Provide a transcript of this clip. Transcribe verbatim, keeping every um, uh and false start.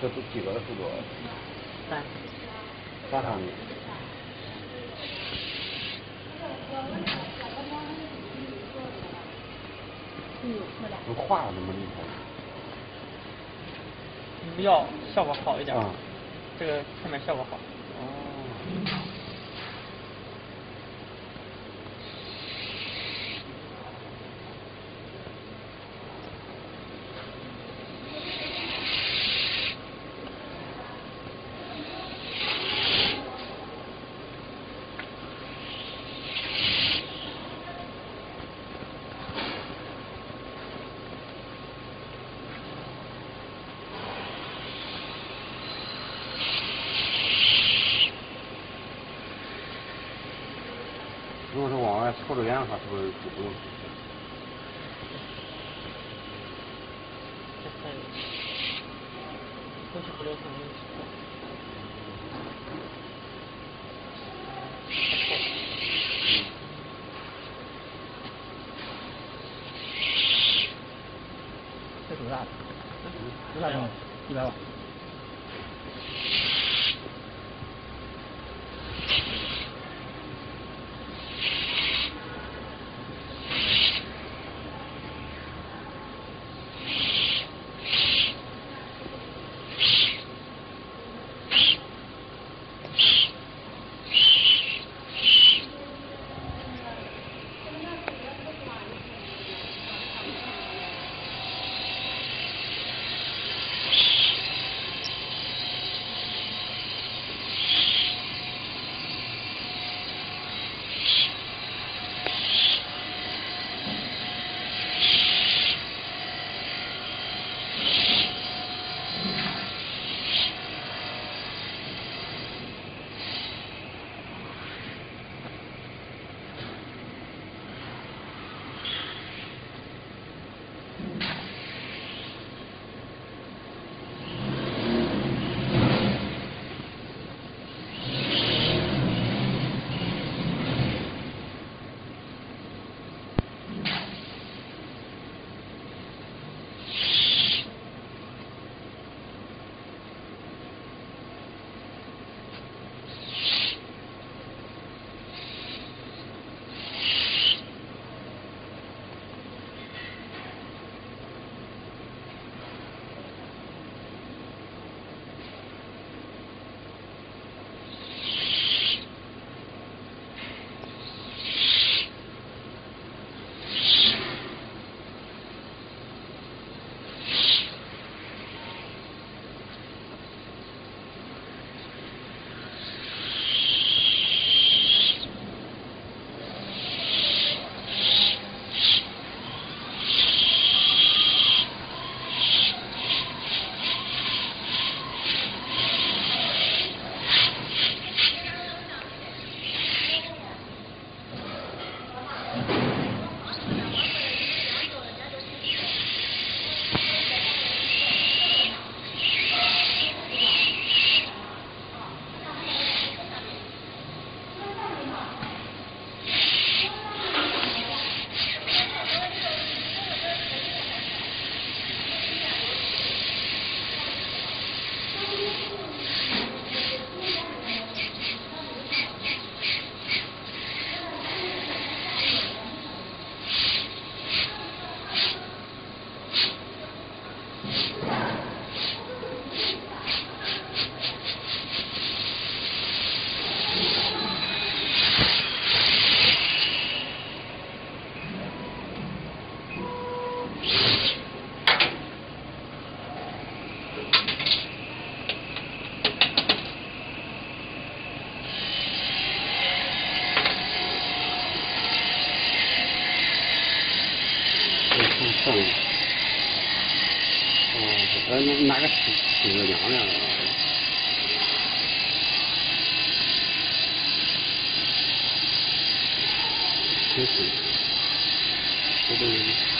这是几个的数额？三。三行。嗯，能跨了那么厉害？你们要效果好一点。嗯。这个上面效果好。哦。 如果是往外抽着烟的话，是不是就不用？估计不留神。这多大？多大重？一百五。 谢谢，谢谢。